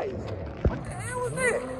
guys. What the hell was that?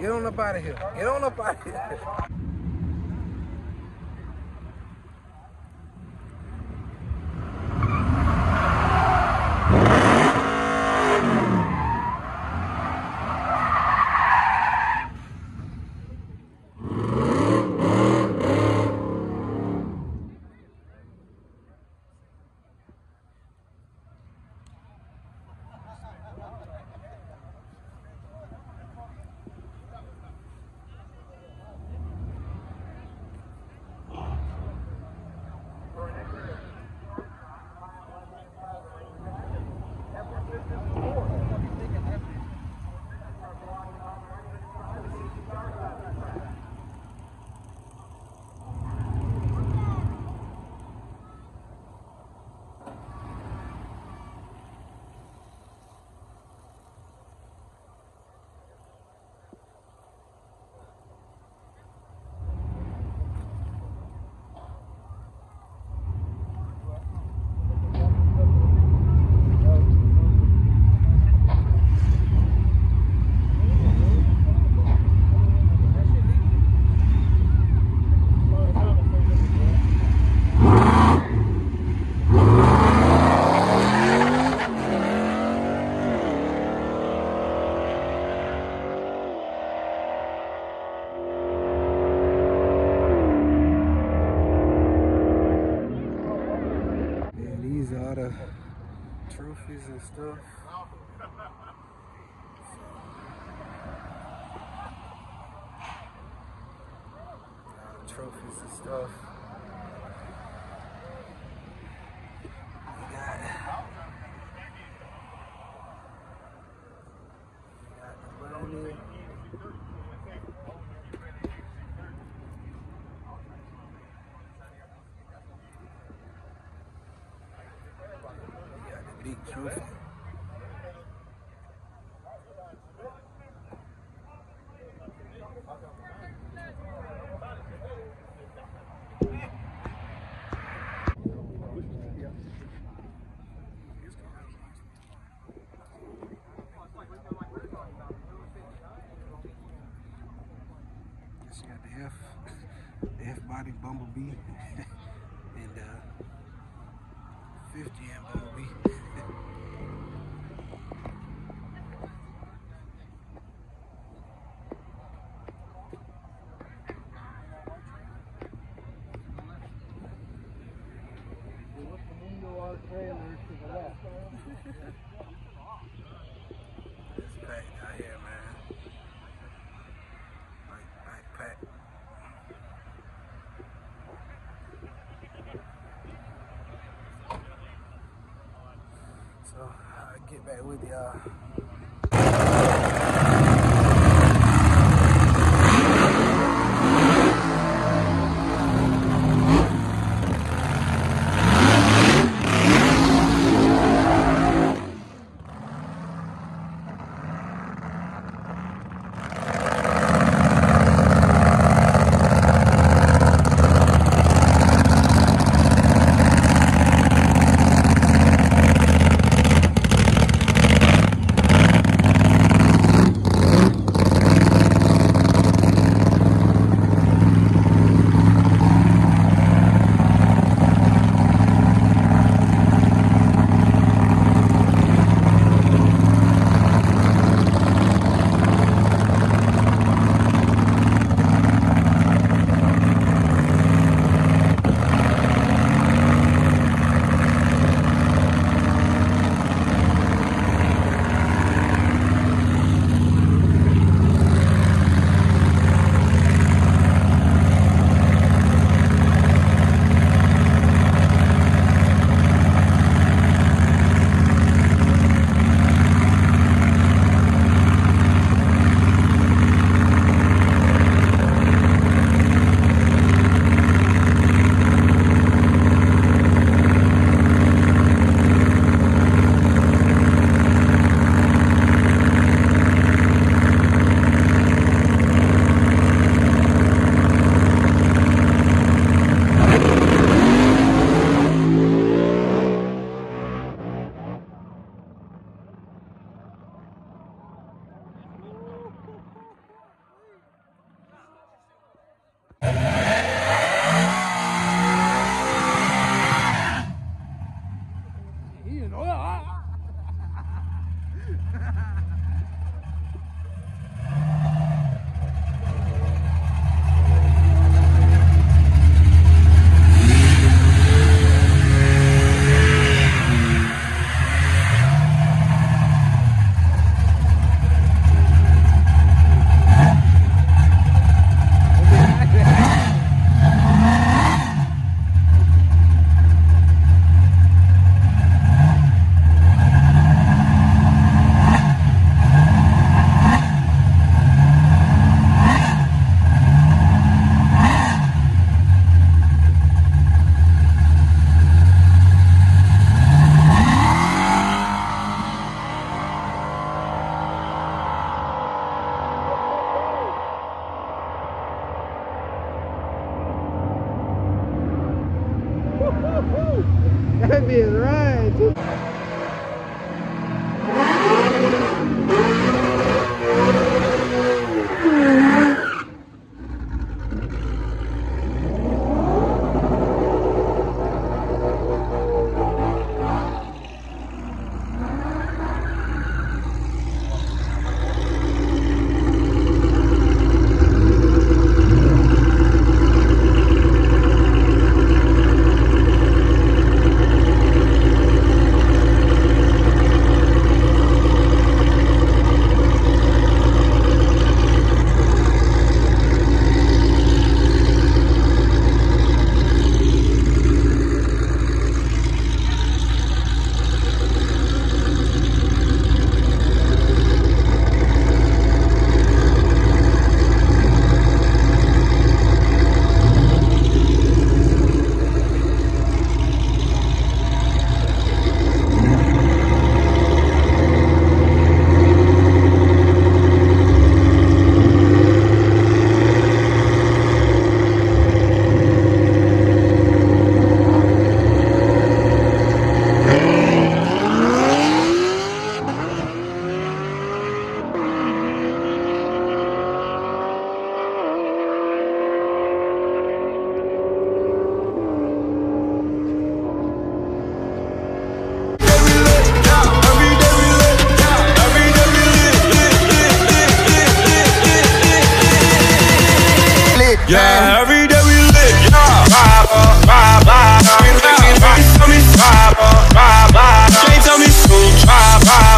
Get on up out of here. Get on up out of here. Trophies and stuff. Trophies and stuff. We got the money. Big trophy. Guess you got the F body Bumblebee and 50 and Bumblebee. So I'll get back with y'all. That'd be right. Yeah, every day we live. Yeah, bye. Can't tell me soon. Bye.